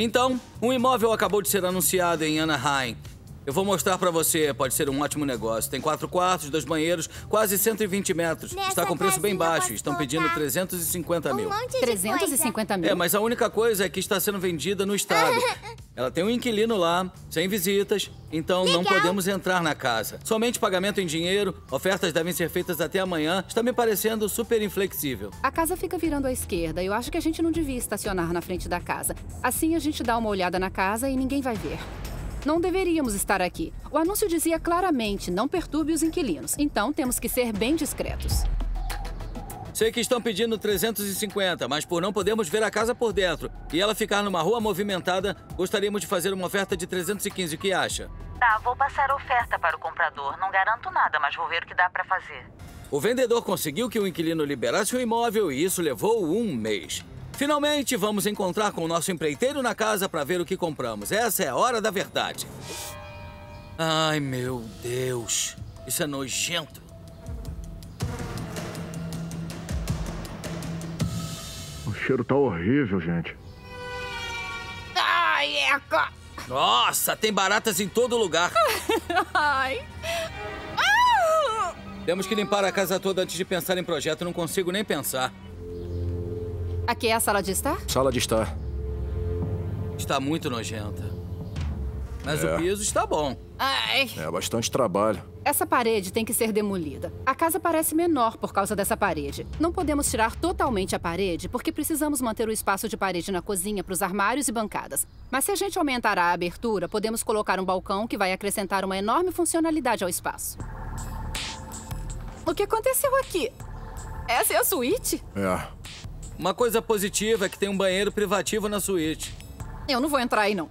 Então, um imóvel acabou de ser anunciado em Anaheim. Eu vou mostrar pra você, pode ser um ótimo negócio. Tem 4 quartos, 2 banheiros, quase 120 metros. Nessa está com preço bem baixo, estão pedindo 350 mil. 350 mil? É, mas a única coisa é que está sendo vendida no estado. Ela tem um inquilino lá, sem visitas, então legal. Não podemos entrar na casa. Somente pagamento em dinheiro, ofertas devem ser feitas até amanhã. Está me parecendo super inflexível. A casa fica virando à esquerda, eu acho que a gente não devia estacionar na frente da casa. Assim a gente dá uma olhada na casa e ninguém vai ver. Não deveríamos estar aqui. O anúncio dizia claramente, não perturbe os inquilinos. Então, temos que ser bem discretos. Sei que estão pedindo 350, mas por não podermos ver a casa por dentro e ela ficar numa rua movimentada, gostaríamos de fazer uma oferta de 315, o que acha? Tá, vou passar a oferta para o comprador. Não garanto nada, mas vou ver o que dá para fazer. O vendedor conseguiu que o inquilino liberasse o imóvel e isso levou 1 mês. Finalmente, vamos encontrar com o nosso empreiteiro na casa para ver o que compramos. Essa é a hora da verdade. Ai, meu Deus. Isso é nojento. O cheiro tá horrível, gente. Ai, eca! Nossa, tem baratas em todo lugar. Ai. Temos que limpar a casa toda antes de pensar em projeto. Não consigo nem pensar. Aqui é a sala de estar? Sala de estar. Está muito nojenta. Mas o piso está bom. Ai. É bastante trabalho. Essa parede tem que ser demolida. A casa parece menor por causa dessa parede. Não podemos tirar totalmente a parede, porque precisamos manter o espaço de parede na cozinha para os armários e bancadas. Mas se a gente aumentar a abertura, podemos colocar um balcão que vai acrescentar uma enorme funcionalidade ao espaço. O que aconteceu aqui? Essa é a suíte? É. Uma coisa positiva é que tem um banheiro privativo na suíte. Eu não vou entrar aí, não.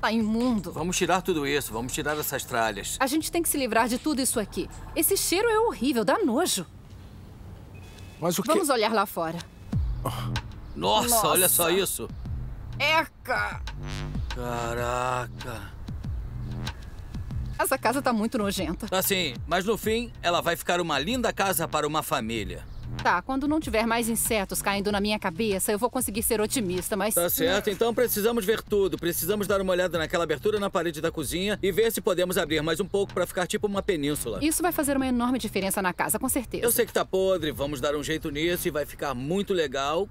Tá imundo. Vamos tirar tudo isso, vamos tirar essas tralhas. A gente tem que se livrar de tudo isso aqui. Esse cheiro é horrível, dá nojo. Mas o quê? Vamos olhar lá fora. Nossa, olha só isso. Eca! Caraca. Essa casa tá muito nojenta. Tá sim, mas no fim, ela vai ficar uma linda casa para uma família. Tá, quando não tiver mais insetos caindo na minha cabeça, eu vou conseguir ser otimista, mas... Tá certo, então precisamos ver tudo. Precisamos dar uma olhada naquela abertura na parede da cozinha e ver se podemos abrir mais um pouco pra ficar tipo uma península. Isso vai fazer uma enorme diferença na casa, com certeza. Eu sei que tá podre, vamos dar um jeito nisso e vai ficar muito legal.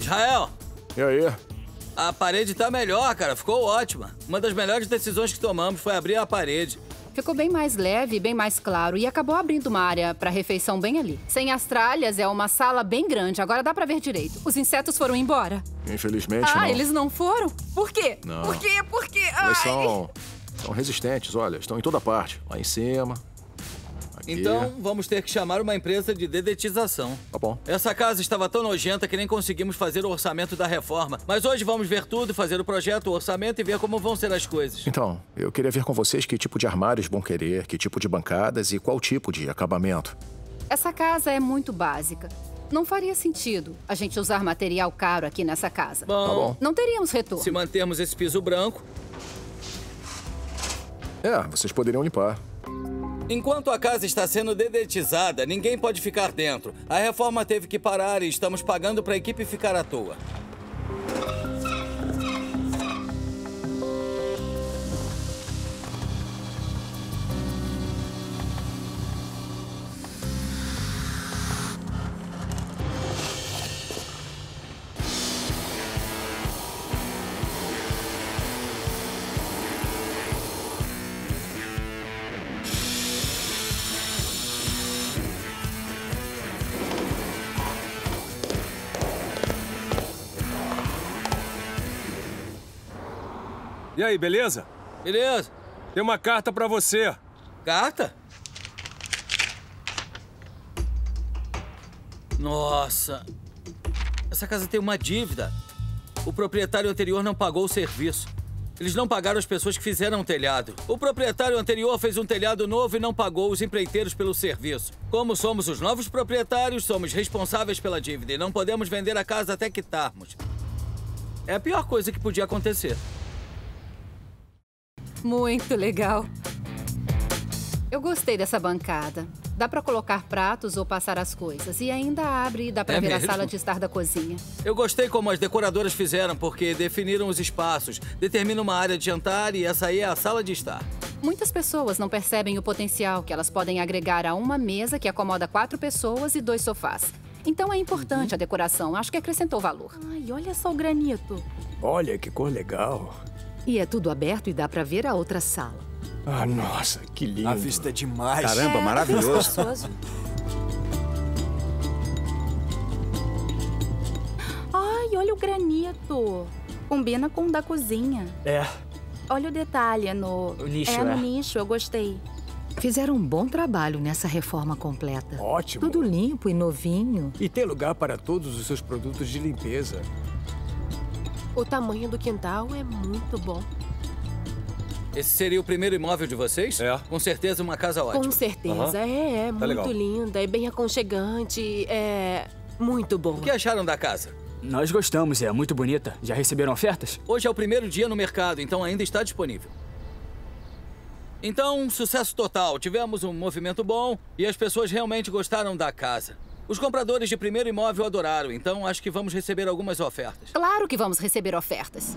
Israel! E aí? A parede tá melhor, cara. Ficou ótima. Uma das melhores decisões que tomamos foi abrir a parede. Ficou bem mais leve, bem mais claro e acabou abrindo uma área pra refeição bem ali. Sem as tralhas, é uma sala bem grande. Agora dá pra ver direito. Os insetos foram embora. Infelizmente, não. Ah, eles não foram? Por quê? Não. Por quê? Por quê? Ai. Eles são resistentes, olha. Estão em toda parte. Lá em cima... Então, vamos ter que chamar uma empresa de dedetização. Tá bom. Essa casa estava tão nojenta que nem conseguimos fazer o orçamento da reforma. Mas hoje vamos ver tudo, fazer o projeto, o orçamento e ver como vão ser as coisas. Então, eu queria ver com vocês que tipo de armários vão querer, que tipo de bancadas e qual tipo de acabamento. Essa casa é muito básica. Não faria sentido a gente usar material caro aqui nessa casa. Bom, tá bom. Não teríamos retorno. Se mantermos esse piso branco... É, vocês poderiam limpar. Enquanto a casa está sendo dedetizada, ninguém pode ficar dentro. A reforma teve que parar e estamos pagando para a equipe ficar à toa. E aí, beleza? Beleza. Tem uma carta pra você. Carta? Nossa. Essa casa tem uma dívida. O proprietário anterior não pagou o serviço. Eles não pagaram as pessoas que fizeram o telhado. O proprietário anterior fez um telhado novo e não pagou os empreiteiros pelo serviço. Como somos os novos proprietários, somos responsáveis pela dívida e não podemos vender a casa até quitarmos. É a pior coisa que podia acontecer. Muito legal. Eu gostei dessa bancada. Dá pra colocar pratos ou passar as coisas. E ainda abre e dá pra ver mesmo? A sala de estar da cozinha. Eu gostei como as decoradoras fizeram, porque definiram os espaços. Determina uma área de jantar e essa aí é a sala de estar. Muitas pessoas não percebem o potencial que elas podem agregar a uma mesa que acomoda 4 pessoas e 2 sofás. Então é importante a decoração. Acho que acrescentou valor. Ai, olha só o granito. Olha, que cor legal. E é tudo aberto e dá pra ver a outra sala. Ah, nossa, que lindo. A vista é demais. Caramba, maravilhoso. Ai, olha o granito. Combina com o da cozinha. É. Olha o detalhe no... O nicho, é. No nicho, eu gostei. Fizeram um bom trabalho nessa reforma completa. Ótimo. Tudo limpo e novinho. E tem lugar para todos os seus produtos de limpeza. O tamanho do quintal é muito bom. Esse seria o primeiro imóvel de vocês? É. Com certeza uma casa ótima. Com certeza, é muito legal. Linda, é bem aconchegante, é muito boa. O que acharam da casa? Nós gostamos, é muito bonita. Já receberam ofertas? Hoje é o primeiro dia no mercado, então ainda está disponível. Então, sucesso total. Tivemos um movimento bom e as pessoas realmente gostaram da casa. Os compradores de primeiro imóvel adoraram, então acho que vamos receber algumas ofertas. Claro que vamos receber ofertas.